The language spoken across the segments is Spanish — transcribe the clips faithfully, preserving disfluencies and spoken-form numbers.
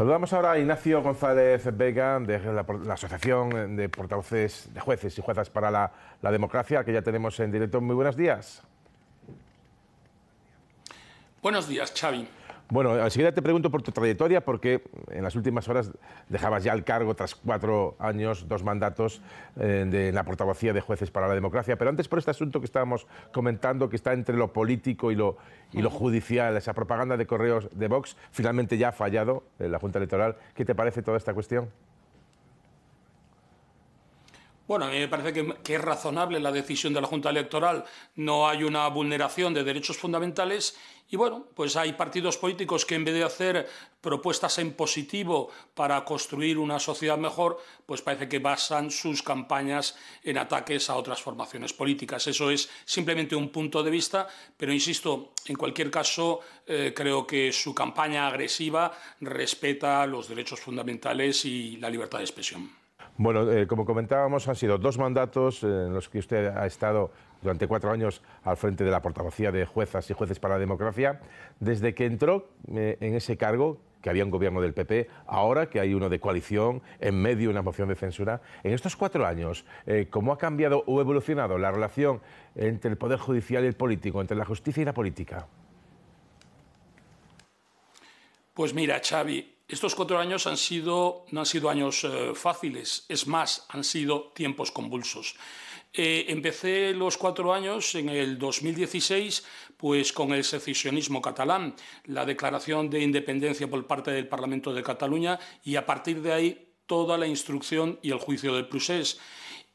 Saludamos ahora a Ignacio González Vega, de la, la Asociación de Portavoces de Jueces y Juezas para la, la Democracia, que ya tenemos en directo. Muy buenos días. Buenos días, Xavi. Bueno, enseguida te pregunto por tu trayectoria, porque en las últimas horas dejabas ya el cargo tras cuatro años, dos mandatos eh, de la portavocía de Jueces para la Democracia. Pero antes, por este asunto que estábamos comentando, que está entre lo político y lo, y lo judicial, esa propaganda de correos de Vox, finalmente ya ha fallado en la Junta Electoral. ¿Qué te parece toda esta cuestión? Bueno, a mí me parece que, que es razonable la decisión de la Junta Electoral. No hay una vulneración de derechos fundamentales y, bueno, pues hay partidos políticos que en vez de hacer propuestas en positivo para construir una sociedad mejor, pues parece que basan sus campañas en ataques a otras formaciones políticas. Eso es simplemente un punto de vista, pero insisto, en cualquier caso, eh, creo que su campaña agresiva respeta los derechos fundamentales y la libertad de expresión. Bueno, eh, como comentábamos, han sido dos mandatos eh, en los que usted ha estado durante cuatro años al frente de la portavocía de Juezas y Jueces para la Democracia. Desde que entró eh, en ese cargo, que había un gobierno del P P, ahora que hay uno de coalición, en medio de una moción de censura, en estos cuatro años, eh, ¿cómo ha cambiado o evolucionado la relación entre el Poder Judicial y el político, entre la justicia y la política? Pues mira, Xavi, estos cuatro años han sido, no han sido años eh, fáciles, es más, han sido tiempos convulsos. Eh, empecé los cuatro años en el dos mil dieciséis pues, con el secesionismo catalán, la declaración de independencia por parte del Parlamento de Cataluña y a partir de ahí toda la instrucción y el juicio del procés.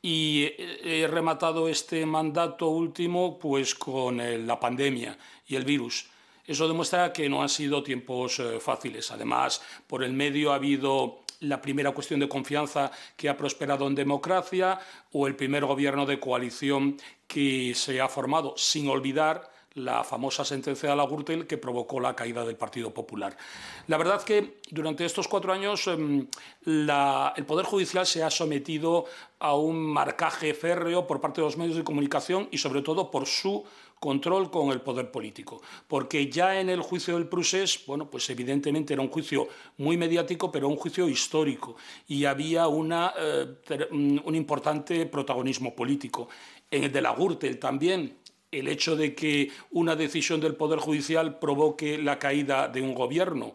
Y he rematado este mandato último pues, con eh, la pandemia y el virus. Eso demuestra que no han sido tiempos eh, fáciles. Además, por el medio ha habido la primera cuestión de confianza que ha prosperado en democracia o el primer gobierno de coalición que se ha formado, sin olvidar la famosa sentencia de la Gürtel que provocó la caída del Partido Popular. La verdad que durante estos cuatro años eh, la, el Poder Judicial se ha sometido a un marcaje férreo por parte de los medios de comunicación y sobre todo por su control con el poder político, porque ya en el juicio del procés, bueno, pues evidentemente era un juicio muy mediático, pero un juicio histórico y había una, eh, un importante protagonismo político. En el de la Gürtel también, el hecho de que una decisión del Poder Judicial provoque la caída de un gobierno.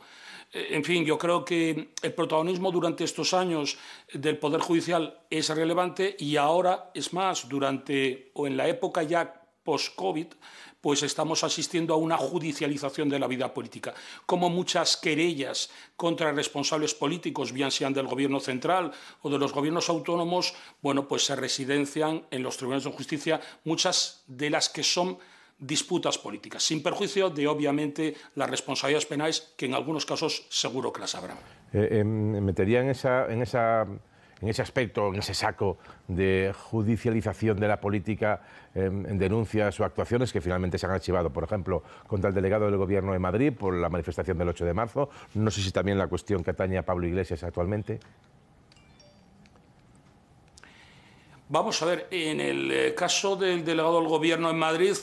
En fin, yo creo que el protagonismo durante estos años del Poder Judicial es relevante y ahora, es más, durante o en la época ya post-COVID, pues estamos asistiendo a una judicialización de la vida política. Como muchas querellas contra responsables políticos, bien sean del Gobierno central o de los gobiernos autónomos, bueno, pues se residencian en los tribunales de justicia muchas de las que son disputas políticas, sin perjuicio de, obviamente, las responsabilidades penales, que en algunos casos seguro que las habrá. Eh, eh, me metería en esa... En esa... En ese aspecto, en ese saco de judicialización de la política, en denuncias o actuaciones que finalmente se han archivado, por ejemplo, contra el delegado del Gobierno de Madrid por la manifestación del ocho de marzo. No sé si también la cuestión que atañe a Pablo Iglesias actualmente. Vamos a ver, en el caso del delegado del Gobierno en Madrid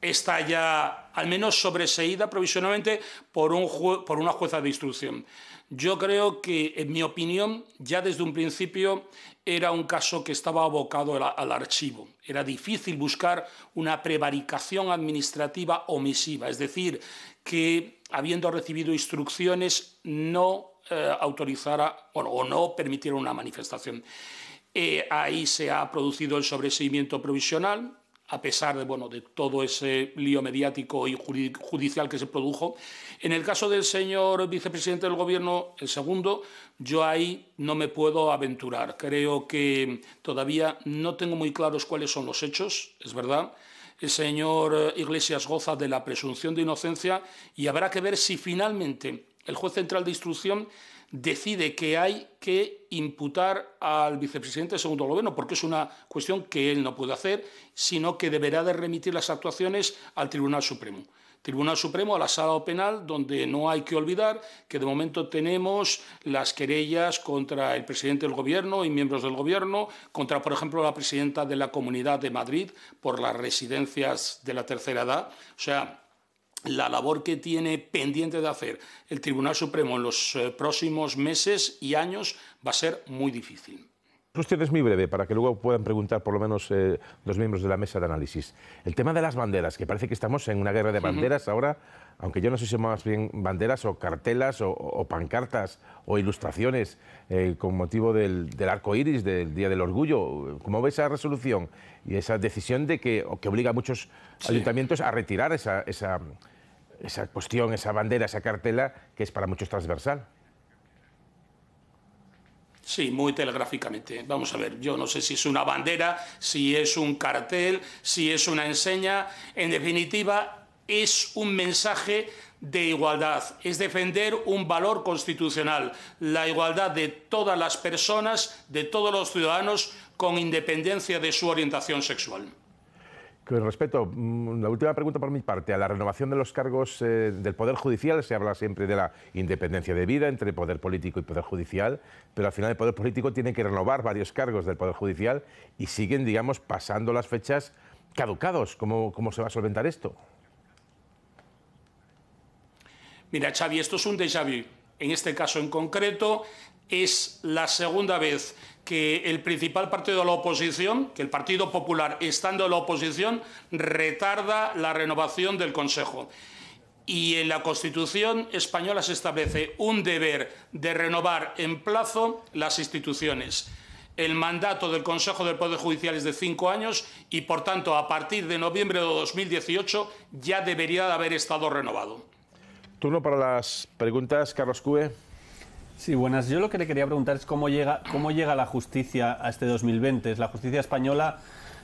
está ya al menos sobreseída provisionalmente por, un jue- por una jueza de instrucción. Yo creo que, en mi opinión, ya desde un principio era un caso que estaba abocado al, al archivo. Era difícil buscar una prevaricación administrativa omisiva, es decir, que habiendo recibido instrucciones no eh, autorizara bueno, o no permitiera una manifestación. Eh, ahí se ha producido el sobreseimiento provisional, a pesar de, bueno, de todo ese lío mediático y judicial que se produjo. En el caso del señor vicepresidente del Gobierno, el segundo, yo ahí no me puedo aventurar. Creo que todavía no tengo muy claros cuáles son los hechos, es verdad. El señor Iglesias goza de la presunción de inocencia y habrá que ver si finalmente el juez central de instrucción decide que hay que imputar al vicepresidente del segundo gobierno, porque es una cuestión que él no puede hacer, sino que deberá de remitir las actuaciones al Tribunal Supremo. Tribunal Supremo a la Sala Penal, donde no hay que olvidar que de momento tenemos las querellas contra el presidente del Gobierno y miembros del Gobierno, contra, por ejemplo, la presidenta de la Comunidad de Madrid por las residencias de la tercera edad. O sea, la labor que tiene pendiente de hacer el Tribunal Supremo en los próximos meses y años va a ser muy difícil. Usted es muy breve, para que luego puedan preguntar por lo menos eh, los miembros de la mesa de análisis. El tema de las banderas, que parece que estamos en una guerra de banderas ahora, aunque yo no sé si son más bien banderas o cartelas o, o pancartas o ilustraciones eh, con motivo del, del arco iris, del Día del Orgullo. ¿Cómo ve esa resolución y esa decisión de que, que obliga a muchos sí. ayuntamientos a retirar esa, esa, esa cuestión, esa bandera, esa cartela, que es para muchos transversal? Sí, muy telegráficamente. Vamos a ver, yo no sé si es una bandera, si es un cartel, si es una enseña. En definitiva, es un mensaje de igualdad, es defender un valor constitucional, la igualdad de todas las personas, de todos los ciudadanos, con independencia de su orientación sexual. Con respeto, la última pregunta por mi parte, a la renovación de los cargos eh, del Poder Judicial, se habla siempre de la independencia de vida entre Poder Político y Poder Judicial, pero al final el Poder Político tiene que renovar varios cargos del Poder Judicial y siguen, digamos, pasando las fechas caducados. ¿Cómo, cómo se va a solventar esto? Mira, Xavi, esto es un déjà vu. En este caso en concreto es la segunda vez que el principal partido de la oposición, que el Partido Popular, estando en la oposición, retarda la renovación del Consejo. Y en la Constitución española se establece un deber de renovar en plazo las instituciones. El mandato del Consejo del Poder Judicial es de cinco años y, por tanto, a partir de noviembre de dos mil dieciocho ya debería de haber estado renovado. Turno para las preguntas, Carlos Cue. Sí, buenas. Yo lo que le quería preguntar es cómo llega, cómo llega la justicia a este dos mil veinte. La justicia española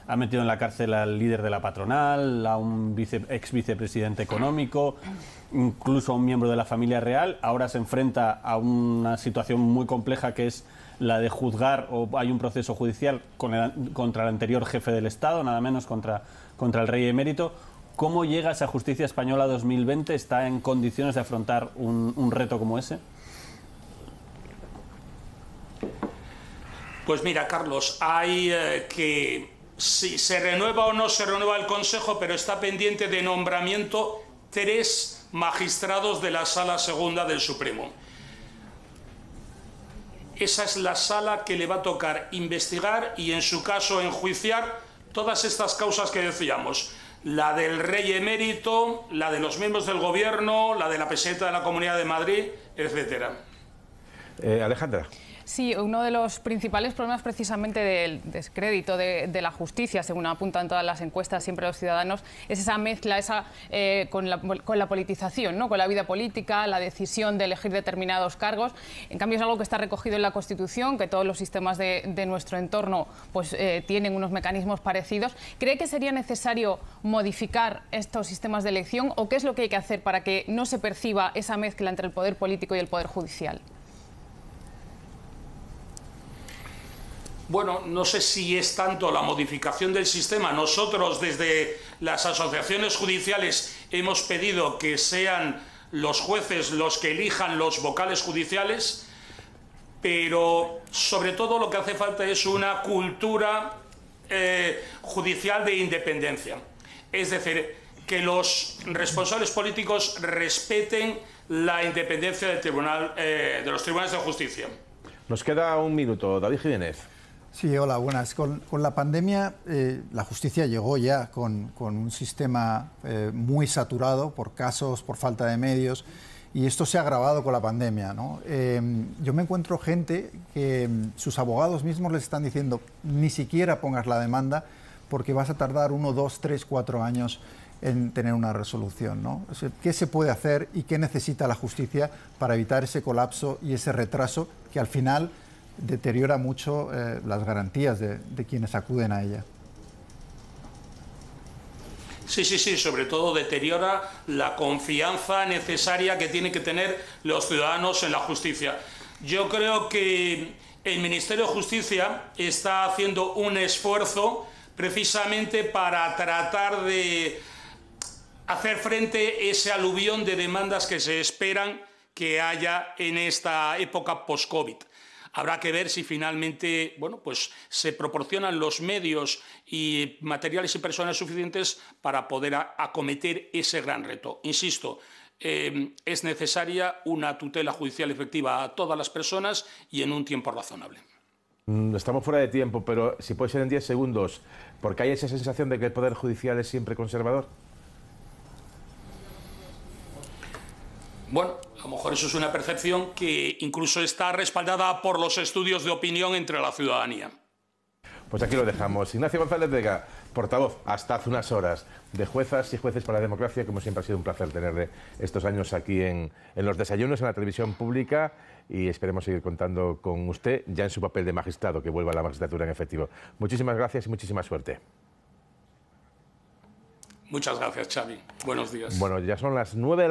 ha metido en la cárcel al líder de la patronal, a un vice, ex vicepresidente económico, incluso a un miembro de la familia real. Ahora se enfrenta a una situación muy compleja que es la de juzgar, o hay un proceso judicial con el, contra el anterior jefe del Estado, nada menos contra, contra el Rey Emérito. ¿Cómo llega esa justicia española a dos mil veinte? ¿Está en condiciones de afrontar un, un reto como ese? Pues mira, Carlos, hay eh, que si se renueva o no se renueva el Consejo, pero está pendiente de nombramiento tres magistrados de la Sala Segunda del Supremo. Esa es la sala que le va a tocar investigar y, en su caso, enjuiciar todas estas causas que decíamos. La del Rey Emérito, la de los miembros del Gobierno, la de la presidenta de la Comunidad de Madrid, etcétera. Eh, Alejandra. Sí, uno de los principales problemas precisamente del descrédito de, de la justicia, según apuntan todas las encuestas siempre los ciudadanos, es esa mezcla esa, eh, con, la, con la politización, ¿no? Con la vida política, la decisión de elegir determinados cargos. En cambio es algo que está recogido en la Constitución, que todos los sistemas de, de nuestro entorno pues, eh, tienen unos mecanismos parecidos. ¿Cree que sería necesario modificar estos sistemas de elección o qué es lo que hay que hacer para que no se perciba esa mezcla entre el poder político y el poder judicial? Bueno, no sé si es tanto la modificación del sistema. Nosotros desde las asociaciones judiciales hemos pedido que sean los jueces los que elijan los vocales judiciales, pero sobre todo lo que hace falta es una cultura eh, judicial de independencia. Es decir, que los responsables políticos respeten la independencia del tribunal, eh, de los tribunales de justicia. Nos queda un minuto. David Jiménez. Sí, hola, buenas. Con, con la pandemia, eh, la justicia llegó ya con, con un sistema eh, muy saturado por casos, por falta de medios, y esto se ha agravado con la pandemia, ¿no? Eh, yo me encuentro gente que sus abogados mismos les están diciendo ni siquiera pongas la demanda porque vas a tardar uno, dos, tres, cuatro años en tener una resolución, ¿no? O sea, ¿qué se puede hacer y qué necesita la justicia para evitar ese colapso y ese retraso que al final deteriora mucho eh, las garantías de, de quienes acuden a ella? Sí, sí, sí, sobre todo deteriora la confianza necesaria que tienen que tener los ciudadanos en la justicia. Yo creo que el Ministerio de Justicia está haciendo un esfuerzo precisamente para tratar de hacer frente a ese aluvión de demandas que se esperan que haya en esta época post-COVID. Habrá que ver si finalmente, bueno, pues se proporcionan los medios y materiales y personas suficientes para poder acometer ese gran reto. Insisto, eh, es necesaria una tutela judicial efectiva a todas las personas y en un tiempo razonable. Estamos fuera de tiempo, pero si puede ser en diez segundos, ¿por qué hay esa sensación de que el Poder Judicial es siempre conservador? Bueno, a lo mejor eso es una percepción que incluso está respaldada por los estudios de opinión entre la ciudadanía. Pues aquí lo dejamos. Ignacio González Vega, portavoz hasta hace unas horas de Juezas y Jueces para la Democracia. Como siempre ha sido un placer tenerle estos años aquí en, en los desayunos, en la televisión pública, y esperemos seguir contando con usted ya en su papel de magistrado, que vuelva a la magistratura en efectivo. Muchísimas gracias y muchísima suerte. Muchas gracias, Xavi. Buenos días. Bueno, ya son las nueve de la